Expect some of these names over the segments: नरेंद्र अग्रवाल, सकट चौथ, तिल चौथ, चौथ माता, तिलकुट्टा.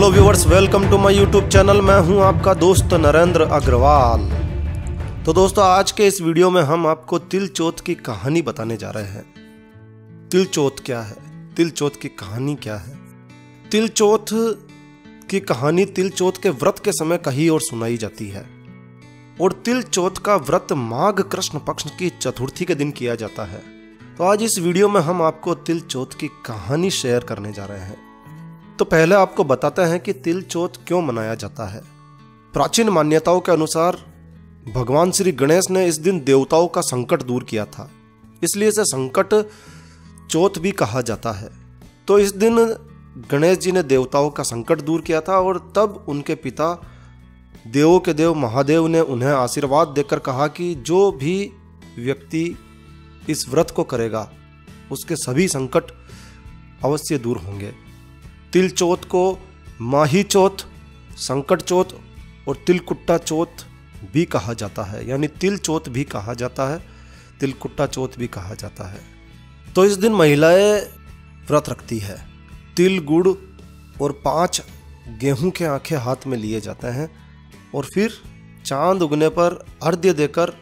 Hello viewers, welcome to my YouTube channel. मैं हूं आपका दोस्त नरेंद्र अग्रवाल। तो दोस्तों, आज के इस वीडियो में हम आपको तिल चौथ की कहानी बताने जा रहे हैं। तिल चौथ क्या है, तिल चौथ की कहानी क्या है? तिल चौथ की कहानी तिल चौथ के व्रत के समय कही और सुनाई जाती है। और तिल चौथ का व्रत माघ कृष्ण पक्ष की चतुर्थी के दिन किया जाता है। तो आज इस वीडियो में हम आपको तिल चौथ की कहानी शेयर करने जा रहे हैं। तो पहले आपको बताते हैं कि तिल चौथ क्यों मनाया जाता है। प्राचीन मान्यताओं के अनुसार भगवान श्री गणेश ने इस दिन देवताओं का संकट दूर किया था, इसलिए इसे संकट चौथ भी कहा जाता है। तो इस दिन गणेश जी ने देवताओं का संकट दूर किया था और तब उनके पिता देवों के देव महादेव ने उन्हें आशीर्वाद देकर कहा कि जो भी व्यक्ति इस व्रत को करेगा उसके सभी संकट अवश्य दूर होंगे। तिल चौथ को माही चौथ, सकट चौथ और तिलकुट्टा चौथ भी कहा जाता है, यानी तिल चौथ भी कहा जाता है, तिलकुट्टा चौथ भी कहा जाता है। तो इस दिन महिलाएं व्रत रखती है। तिल, गुड़ और 5 गेहूं के आंखें हाथ में लिए जाते हैं और फिर चांद उगने पर अर्घ्य देकर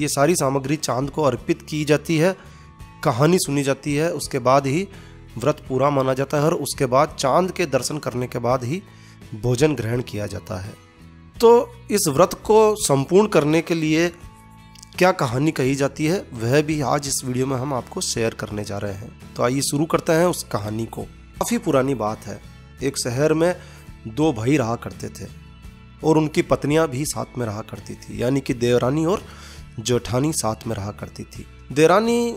ये सारी सामग्री चांद को अर्पित की जाती है, कहानी सुनी जाती है, उसके बाद ही व्रत पूरा माना जाता है और उसके बाद चांद के दर्शन करने के बाद ही भोजन ग्रहण किया जाता है। तो इस व्रत को संपूर्ण करने के लिए क्या कहानी कही जाती है, वह भी आज इस वीडियो में हम आपको शेयर करने जा रहे हैं। तो आइए शुरू करते हैं उस कहानी को। काफ़ी पुरानी बात है, एक शहर में 2 भाई रहा करते थे और उनकी पत्नियां भी साथ में रहा करती थी, यानी कि देवरानी और जेठानी साथ में रहा करती थी। देवरानी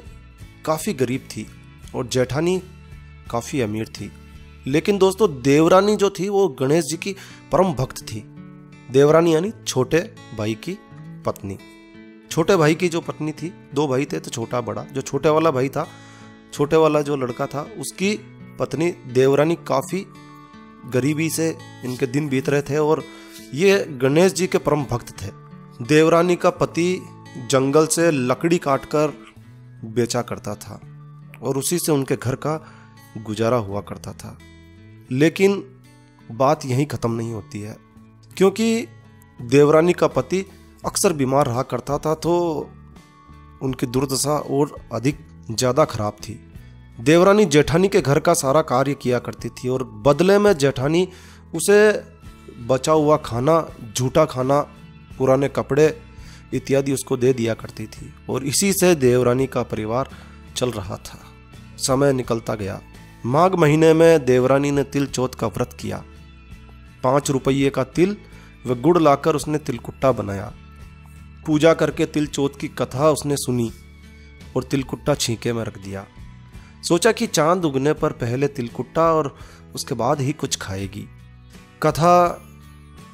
काफ़ी गरीब थी और जेठानी काफ़ी अमीर थी। लेकिन दोस्तों, देवरानी जो थी वो गणेश जी की परम भक्त थी। देवरानी यानी छोटे भाई की पत्नी, छोटे भाई की जो पत्नी थी, 2 भाई थे तो छोटा बड़ा, जो छोटे वाला भाई था, छोटे वाला जो लड़का था, उसकी पत्नी देवरानी काफ़ी गरीबी से इनके दिन बीत रहे थे और ये गणेश जी के परम भक्त थे। देवरानी का पति जंगल से लकड़ी काटकर बेचा करता था और उसी से उनके घर का गुजारा हुआ करता था। लेकिन बात यहीं ख़त्म नहीं होती है, क्योंकि देवरानी का पति अक्सर बीमार रहा करता था तो उनकी दुर्दशा और अधिक ज़्यादा खराब थी। देवरानी जेठानी के घर का सारा कार्य किया करती थी और बदले में जेठानी उसे बचा हुआ खाना, झूठा खाना, पुराने कपड़े इत्यादि उसको दे दिया करती थी और इसी से देवरानी का परिवार चल रहा था। समय निकलता गया। माघ महीने में देवरानी ने तिल चौथ का व्रत किया। 5 रुपये का तिल व गुड़ लाकर उसने तिलकुट्टा बनाया। पूजा करके तिल चौथ की कथा उसने सुनी और तिलकुट्टा छींके में रख दिया। सोचा कि चांद उगने पर पहले तिलकुट्टा और उसके बाद ही कुछ खाएगी। कथा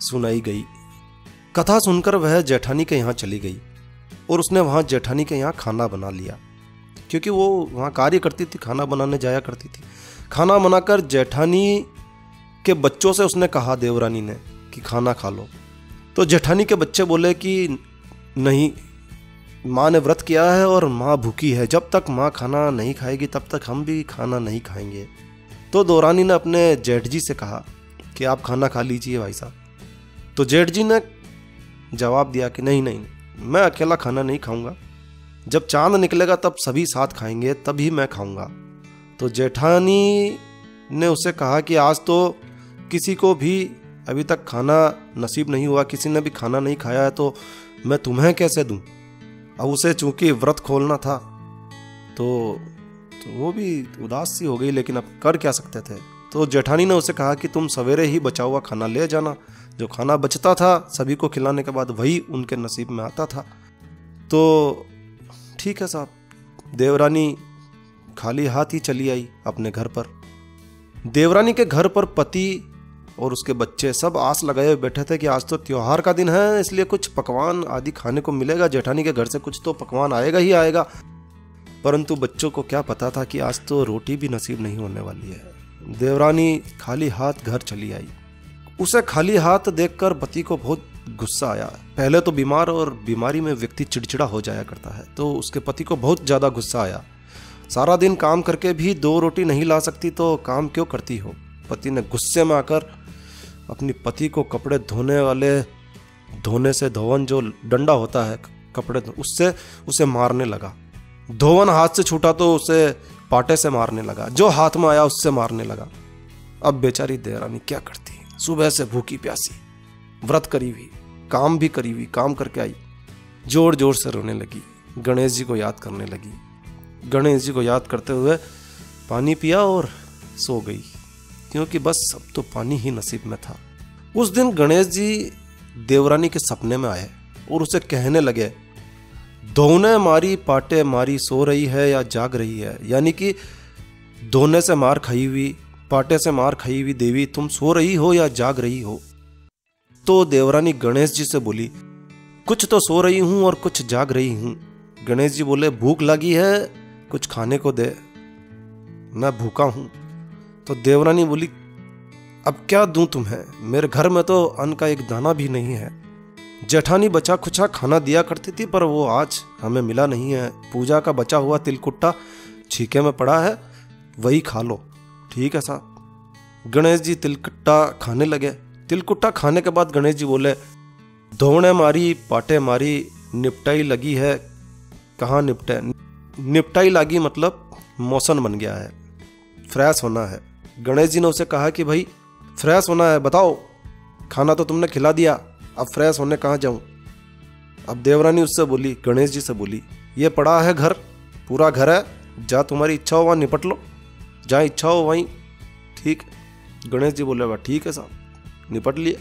सुनाई गई। कथा सुनकर वह जेठानी के यहाँ चली गई और उसने वहाँ जेठानी के यहाँ खाना बना लिया, क्योंकि वो वहाँ कार्य करती थी, खाना बनाने जाया करती थी। खाना बनाकर जेठानी के बच्चों से उसने कहा, देवरानी ने, कि खाना खा लो। तो जेठानी के बच्चे बोले कि नहीं, माँ ने व्रत किया है और माँ भूखी है, जब तक माँ खाना नहीं खाएगी तब तक हम भी खाना नहीं खाएंगे। तो देवरानी ने अपने जेठ जी से कहा कि आप खाना खा लीजिए भाई साहब। तो जेठ जी ने जवाब दिया कि नहीं नहीं, मैं अकेला खाना नहीं खाऊँगा, जब चांद निकलेगा तब सभी साथ खाएंगे, तभी मैं खाऊंगा। तो जेठानी ने उसे कहा कि आज तो किसी को भी अभी तक खाना नसीब नहीं हुआ, किसी ने भी खाना नहीं खाया है, तो मैं तुम्हें कैसे दूं? अब उसे चूंकि व्रत खोलना था तो वो भी उदास सी हो गई, लेकिन अब कर क्या सकते थे। तो जेठानी ने उसे कहा कि तुम सवेरे ही बचा हुआ खाना ले जाना, जो खाना बचता था सभी को खिलाने के बाद वही उनके नसीब में आता था। तो ठीक है साहब। देवरानी खाली हाथ ही चली आई अपने घर पर। देवरानी के घर पर पति और उसके बच्चे सब आस लगाए हुए बैठे थे कि आज तो त्योहार का दिन है, इसलिए कुछ पकवान आदि खाने को मिलेगा, जेठानी के घर से कुछ तो पकवान आएगा ही आएगा। परंतु बच्चों को क्या पता था कि आज तो रोटी भी नसीब नहीं होने वाली है। देवरानी खाली हाथ घर चली आई। उसे खाली हाथ देखकर पति को बहुत गुस्सा आया। पहले तो बीमार, और बीमारी में व्यक्ति चिड़चिड़ा हो जाया करता है, तो उसके पति को बहुत ज़्यादा गुस्सा आया। सारा दिन काम करके भी 2 रोटी नहीं ला सकती तो काम क्यों करती हो? पति ने गुस्से में आकर अपने पति को कपड़े धोने वाले धोने से धोवन जो डंडा होता है कपड़े उससे उसे मारने लगा। धोवन हाथ से छूटा तो उसे पाटे से मारने लगा, जो हाथ में आया उससे मारने लगा। अब बेचारी देवरानी क्या करती, सुबह से भूखी प्यासी, व्रत करी हुई, काम भी करी हुई, काम करके आई, जोर जोर से रोने लगी, गणेश जी को याद करने लगी। गणेश जी को याद करते हुए पानी पिया और सो गई, क्योंकि बस अब तो पानी ही नसीब में था। उस दिन गणेश जी देवरानी के सपने में आए और उसे कहने लगे, धोने मारी पाटे मारी सो रही है या जाग रही है, यानी कि धोने से मार खाई हुई पाटे से मार खाई हुई देवी तुम सो रही हो या जाग रही हो। तो देवरानी गणेश जी से बोली, कुछ तो सो रही हूँ और कुछ जाग रही हूँ। गणेश जी बोले, भूख लगी है, कुछ खाने को दे, मैं भूखा हूँ। तो देवरानी बोली, अब क्या दूं तुम्हें, मेरे घर में तो अन्न का एक दाना भी नहीं है। जेठानी बचा खुचा खाना दिया करती थी, पर वो आज हमें मिला नहीं है। पूजा का बचा हुआ तिलकुट्टा छीके में पड़ा है, वही खा लो। ठीक है साहब। गणेश जी तिलकुट्टा खाने लगे। तिलकुट्टा खाने के बाद गणेश जी बोले, धोने मारी पाटे मारी निपटाई लगी है, कहाँ निपटे, निपटाई लगी मतलब मौसम बन गया है, फ्रेश होना है। गणेश जी ने उसे कहा कि भाई फ्रेश होना है, बताओ, खाना तो तुमने खिला दिया, अब फ्रेश होने कहाँ जाऊं। अब देवरानी उससे बोली, गणेश जी से बोली, ये पड़ा है घर, पूरा घर है, जा तुम्हारी इच्छा हो वहाँ निपट लो, जहाँ इच्छा हो वहीं। ठीक। गणेश जी बोले, ठीक है साहब, निपट लिए।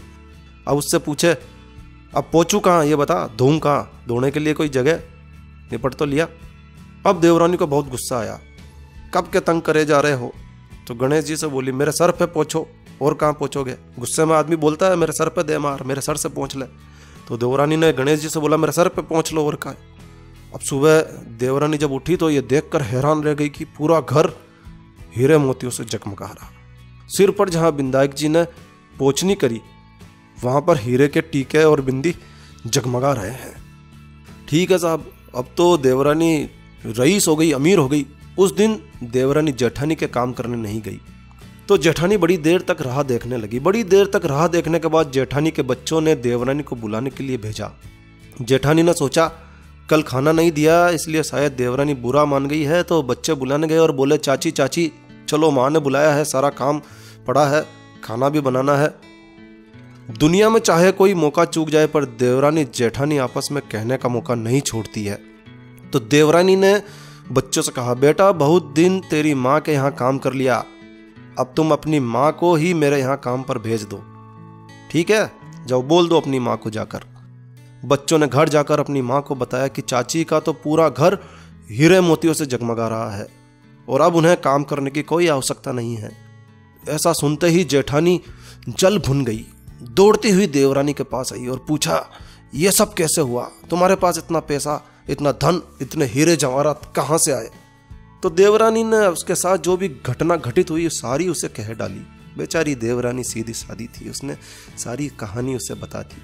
अब उससे पूछे, अब पहुँचूँ कहाँ ये बता, धोऊँ कहाँ, धोने के लिए कोई जगह, निपट तो लिया। अब देवरानी को बहुत गुस्सा आया, कब के तंग करे जा रहे हो। तो गणेश जी से बोली, मेरे सर पे पहुँचो, और कहाँ पहुँचोगे, गुस्से में आदमी बोलता है मेरे सर पे दे मार, मेरे सर से पहुँच ले। तो देवरानी ने गणेश जी से बोला, मेरे सर पे पहुँच लो, और कहाँ। अब सुबह देवरानी जब उठी तो ये देखकर हैरान रह गई कि पूरा घर हीरे मोतियों से जगमगा रहा। सिर पर जहाँ विंदायक जी ने पोछनी करी, वहाँ पर हीरे के टीके और बिंदी जगमगा रहे हैं। ठीक है साहब। अब तो देवरानी रईस हो गई, अमीर हो गई। उस दिन देवरानी जेठानी के काम करने नहीं गई। तो जेठानी बड़ी देर तक राह देखने लगी। बड़ी देर तक राह देखने के बाद जेठानी के बच्चों ने देवरानी को बुलाने के लिए भेजा। जेठानी ने सोचा कल खाना नहीं दिया इसलिए शायद देवरानी बुरा मान गई है, तो बच्चे बुलाने गए और बोले, चाची चाची चलो, माँ ने बुलाया है, सारा काम पड़ा है, खाना भी बनाना है। दुनिया में चाहे कोई मौका चूक जाए, पर देवरानी जेठानी आपस में कहने का मौका नहीं छोड़ती है। तो देवरानी ने बच्चों से कहा, बेटा बहुत दिन तेरी माँ के यहाँ काम कर लिया, अब तुम अपनी माँ को ही मेरे यहाँ काम पर भेज दो। ठीक है, जाओ बोल दो अपनी माँ को जाकर। बच्चों ने घर जाकर अपनी माँ को बताया कि चाची का तो पूरा घर हीरे मोतियों से जगमगा रहा है और अब उन्हें काम करने की कोई आवश्यकता नहीं है। ऐसा सुनते ही जेठानी जल भुन गई। दौड़ती हुई देवरानी के पास आई और पूछा, ये सब कैसे हुआ, तुम्हारे पास इतना पैसा, इतना धन, इतने हीरे जवाहरात कहाँ से आए। तो देवरानी ने उसके साथ जो भी घटना घटित हुई सारी उसे कह डाली। बेचारी देवरानी सीधी सादी थी, उसने सारी कहानी उसे बता दी।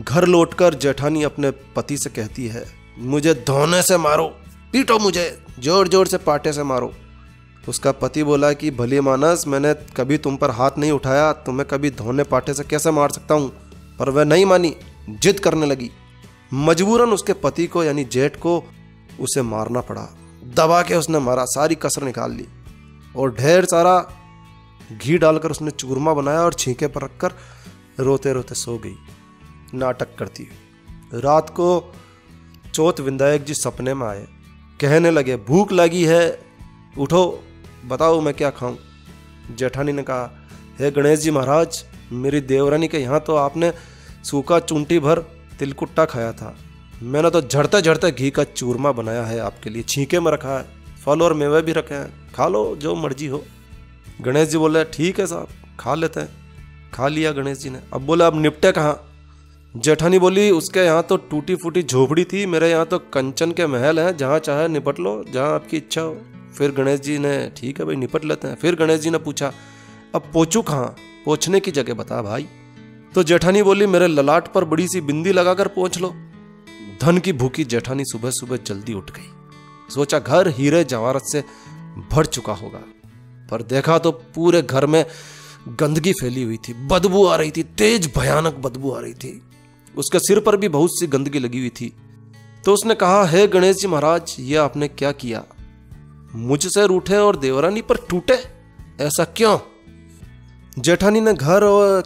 घर लौटकर जेठानी अपने पति से कहती है, मुझे धोने से मारो, पीटो मुझे, जोर जोर से पाटे से मारो। उसका पति बोला कि भले मानस, मैंने कभी तुम पर हाथ नहीं उठाया, तुम्हें कभी धोने पाटे से कैसे मार सकता हूँ। पर वह नहीं मानी, जिद करने लगी। मजबूरन उसके पति को यानी जेठ को उसे मारना पड़ा। दबा के उसने मारा, सारी कसर निकाल ली और ढेर सारा घी डालकर उसने चूरमा बनाया और छींके पर रखकर रोते रोते सो गई, नाटक करती हुई। रात को चौथ विंदायक जी सपने में आए, कहने लगे, भूख लगी है, उठो, बताओ मैं क्या खाऊं। जेठानी ने कहा, हे गणेश जी महाराज, मेरी देवरानी के यहाँ तो आपने सूखा चूंटी भर तिलकुट्टा खाया था, मैंने तो झड़ते झड़ते घी का चूरमा बनाया है आपके लिए, छींके में रखा है, फल और मेवे भी रखे हैं, खा लो जो मर्जी हो। गणेश जी बोले, ठीक है साहब, खा लेते हैं। खा लिया गणेश जी ने। अब बोला, अब निपटे कहाँ। जेठानी बोली, उसके यहाँ तो टूटी फूटी झोपड़ी थी, मेरे यहाँ तो कंचन के महल हैं, जहाँ चाहे निपट लो, जहाँ आपकी इच्छा हो। फिर गणेश जी ने, ठीक है भाई निपट लेते हैं। फिर गणेश जी ने पूछा, अब पहुँचूँ कहाँ, पहुँचने की जगह बता भाई। तो जेठानी बोली, मेरे ललाट पर बड़ी सी बिंदी लगाकर पहुंच लो। धन की भूखी जेठानी सुबह सुबह जल्दी उठ गई। सोचा घर हीरे जवाहरात से भर चुका होगा, पर देखा तो पूरे घर में गंदगी फैली हुई थी, बदबू आ रही थी, तेज भयानक बदबू आ रही थी। उसके सिर पर भी बहुत सी गंदगी लगी हुई थी। तो उसने कहा, हे गणेश जी महाराज, ये आपने क्या किया? मुझसे रूठे और देवरानी पर टूटे, ऐसा क्यों? जेठानी ने घर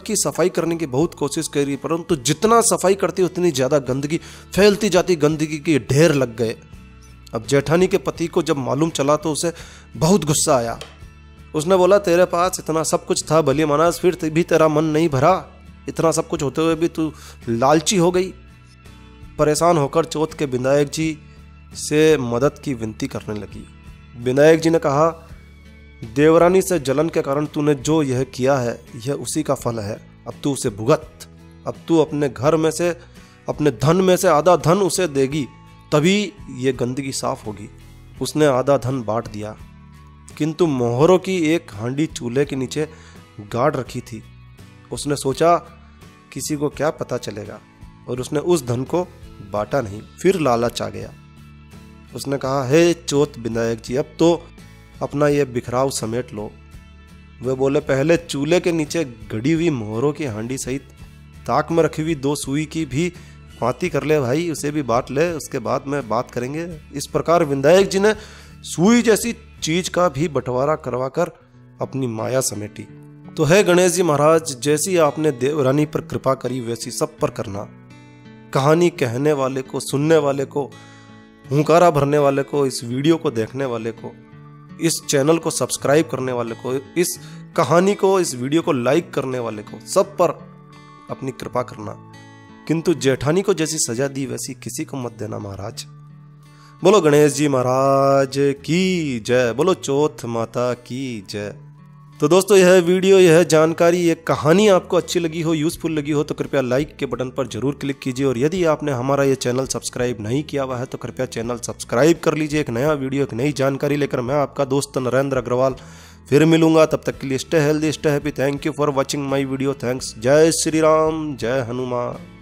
की सफाई करने की बहुत कोशिश करी, परंतु जितना सफाई करती उतनी ज़्यादा गंदगी फैलती जाती, गंदगी के ढेर लग गए। अब जेठानी के पति को जब मालूम चला तो उसे बहुत गुस्सा आया। उसने बोला, तेरे पास इतना सब कुछ था भले मानस, फिर भी तेरा मन नहीं भरा, इतना सब कुछ होते हुए भी तू लालची हो गई। परेशान होकर चौथ के विनायक जी से मदद की विनती करने लगी। विनायक जी ने कहा, देवरानी से जलन के कारण तूने जो यह किया है यह उसी का फल है, अब तू उसे भुगत। अब तू अपने घर में से, अपने धन में से आधा धन उसे देगी, तभी यह गंदगी साफ होगी। उसने आधा धन बांट दिया, किंतु मोहरों की एक हांडी चूल्हे के नीचे गाड़ रखी थी। उसने सोचा किसी को क्या पता चलेगा, और उसने उस धन को बांटा नहीं। फिर लालच आ गया। उसने कहा, हे चौथ विनायक जी, अब तो अपना यह बिखराव समेट लो। वे बोले, पहले चूल्हे के नीचे गड़ी हुई मोहरों की हांडी सहित ताक में रखी हुई 2 सुई की भी पाती कर ले भाई, उसे भी बांट ले, उसके बाद में बात करेंगे। इस प्रकार विनायक जी ने सुई जैसी चीज का भी बंटवारा करवाकर अपनी माया समेटी। तो हे गणेश जी महाराज, जैसी आपने देवरानी पर कृपा करी वैसी सब पर करना। कहानी कहने वाले को, सुनने वाले को, हुंकारा भरने वाले को, इस वीडियो को देखने वाले को, इस चैनल को सब्सक्राइब करने वाले को, इस कहानी को, इस वीडियो को लाइक करने वाले को, सब पर अपनी कृपा करना। किंतु जेठानी को जैसी सजा दी वैसी किसी को मत देना महाराज। बोलो गणेश जी महाराज की जय, बोलो चौथ माता की जय। तो दोस्तों, यह वीडियो, यह जानकारी, यह कहानी आपको अच्छी लगी हो, यूज़फुल लगी हो, तो कृपया लाइक के बटन पर जरूर क्लिक कीजिए। और यदि आपने हमारा यह चैनल सब्सक्राइब नहीं किया हुआ है तो कृपया चैनल सब्सक्राइब कर लीजिए। एक नया वीडियो, एक नई जानकारी लेकर मैं आपका दोस्त नरेंद्र अग्रवाल फिर मिलूंगा। तब तक के लिए stay healthy, stay happy. Thank you for watching my video. Thanks. जय श्री राम, जय हनुमान।